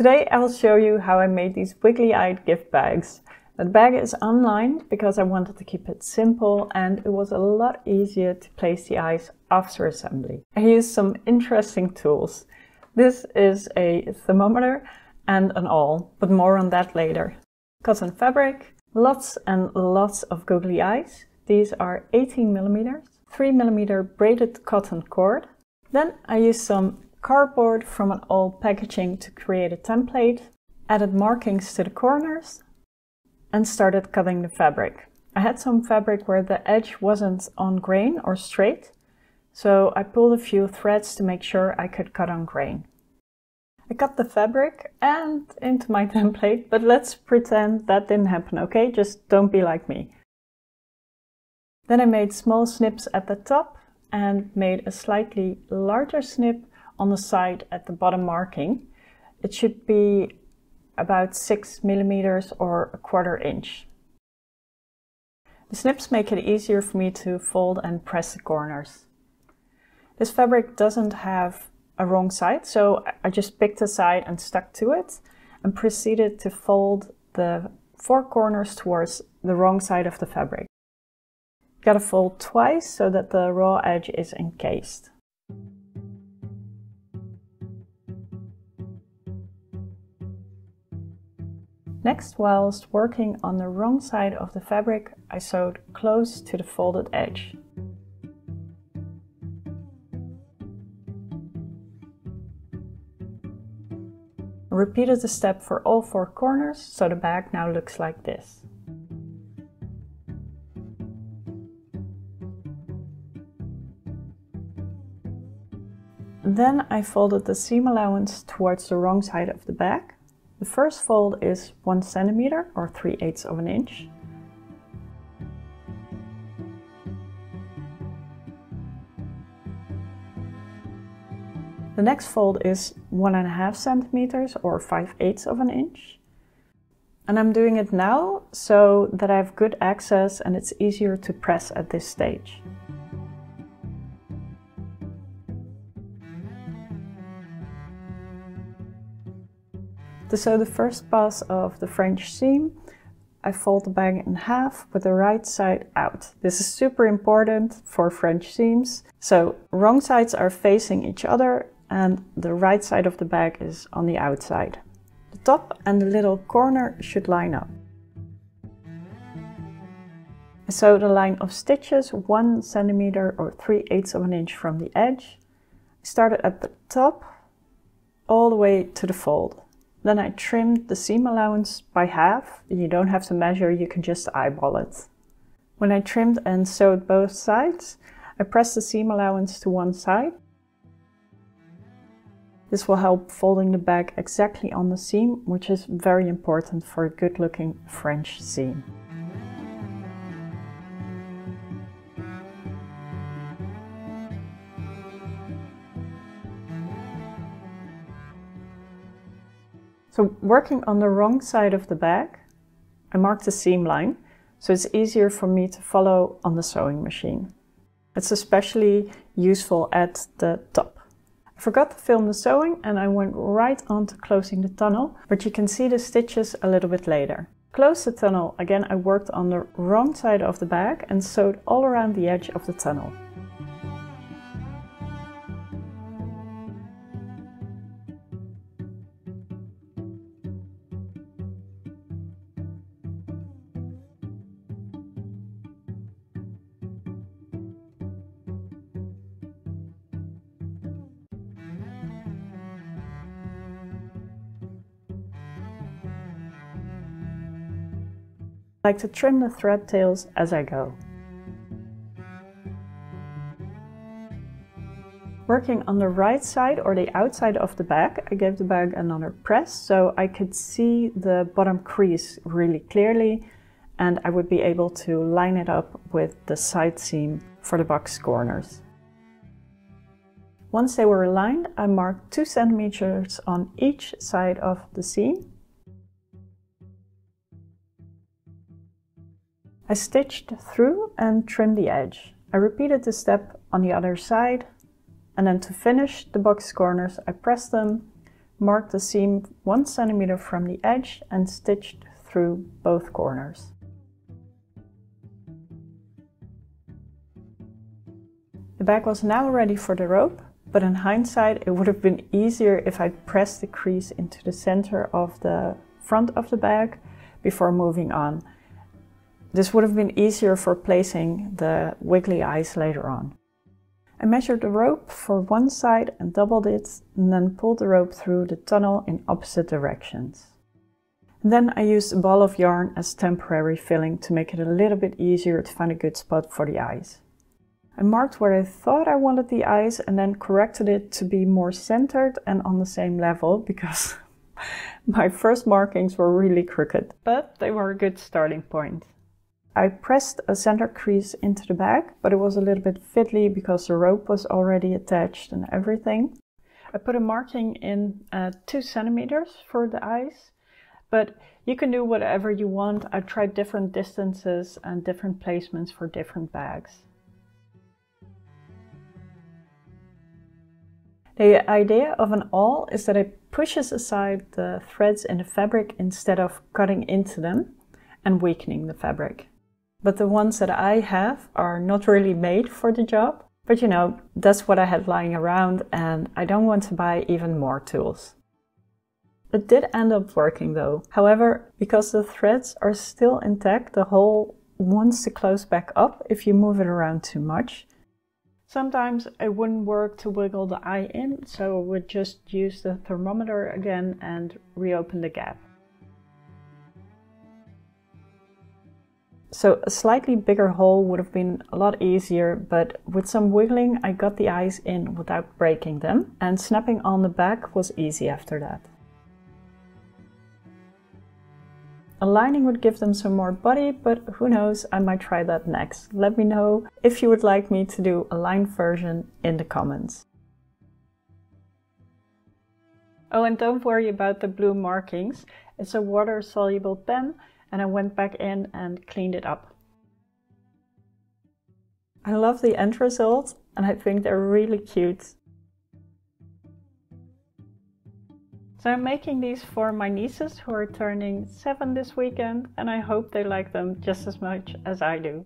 Today I will show you how I made these wiggly-eyed gift bags. The bag is unlined because I wanted to keep it simple and it was a lot easier to place the eyes after assembly. I used some interesting tools. This is a thermometer and an awl, but more on that later. Cotton fabric, lots and lots of googly eyes. These are 18 millimeters, 3 mm braided cotton cord. Then I used some cardboard from an old packaging to create a template, added markings to the corners, and started cutting the fabric. I had some fabric where the edge wasn't on grain or straight, so I pulled a few threads to make sure I could cut on grain. I cut the fabric and into my template, but let's pretend that didn't happen, okay? Just don't be like me. Then I made small snips at the top and made a slightly larger snip on the side at the bottom marking. It should be about 6 mm or 1/4 inch. The snips make it easier for me to fold and press the corners. This fabric doesn't have a wrong side, so I just picked a side and stuck to it and proceeded to fold the 4 corners towards the wrong side of the fabric. You gotta fold twice so that the raw edge is encased. Next, whilst working on the wrong side of the fabric, I sewed close to the folded edge. I repeated the step for all 4 corners, so the bag now looks like this. Then I folded the seam allowance towards the wrong side of the bag. The first fold is 1 cm or 3/8 inch. The next fold is 1.5 cm or 5/8 inch. And I'm doing it now so that I have good access and it's easier to press at this stage. To sew the first pass of the French seam, I fold the bag in half with the right side out. This is super important for French seams. So wrong sides are facing each other and the right side of the bag is on the outside. The top and the little corner should line up. I sewed a line of stitches 1 cm or 3/8 inch from the edge. I started at the top all the way to the fold. Then I trimmed the seam allowance by half. You don't have to measure, you can just eyeball it. When I trimmed and sewed both sides, I pressed the seam allowance to one side. This will help folding the bag exactly on the seam, which is very important for a good looking French seam. So working on the wrong side of the bag, I marked the seam line, so it's easier for me to follow on the sewing machine. It's especially useful at the top. I forgot to film the sewing and I went right on to closing the tunnel, but you can see the stitches a little bit later. Close the tunnel, again I worked on the wrong side of the bag and sewed all around the edge of the tunnel. I like to trim the thread tails as I go. Working on the right side or the outside of the bag, I gave the bag another press so I could see the bottom crease really clearly and I would be able to line it up with the side seam for the box corners. Once they were aligned, I marked 2 cm on each side of the seam. I stitched through and trimmed the edge. I repeated the step on the other side and then to finish the box corners I pressed them, Mark the seam 1 cm from the edge and stitch through both corners. The bag was now ready for the rope, but in hindsight it would have been easier if I pressed the crease into the center of the front of the bag before moving on. This would have been easier for placing the wiggly eyes later on. I measured the rope for one side and doubled it, and then pulled the rope through the tunnel in opposite directions. And then I used a ball of yarn as temporary filling to make it a little bit easier to find a good spot for the eyes. I marked where I thought I wanted the eyes and then corrected it to be more centered and on the same level, because my first markings were really crooked, but they were a good starting point. I pressed a center crease into the bag, but it was a little bit fiddly because the rope was already attached and everything. I put a marking in 2 centimeters for the eyes, but you can do whatever you want. I tried different distances and different placements for different bags. The idea of an awl is that it pushes aside the threads in the fabric instead of cutting into them and weakening the fabric. But the ones that I have are not really made for the job. But you know, that's what I had lying around, and I don't want to buy even more tools. It did end up working though. However, because the threads are still intact, the hole wants to close back up if you move it around too much. Sometimes it wouldn't work to wiggle the eye in, so I would just use the thermometer again and reopen the gap. So a slightly bigger hole would have been a lot easier, but with some wiggling I got the eyes in without breaking them, and snapping on the back was easy after that. Aligning would give them some more body, but who knows, I might try that next. Let me know if you would like me to do a lined version in the comments. Oh, and don't worry about the blue markings. It's a water-soluble pen, and I went back in and cleaned it up. I love the end result, and I think they're really cute. So I'm making these for my nieces who are turning 7 this weekend, and I hope they like them just as much as I do.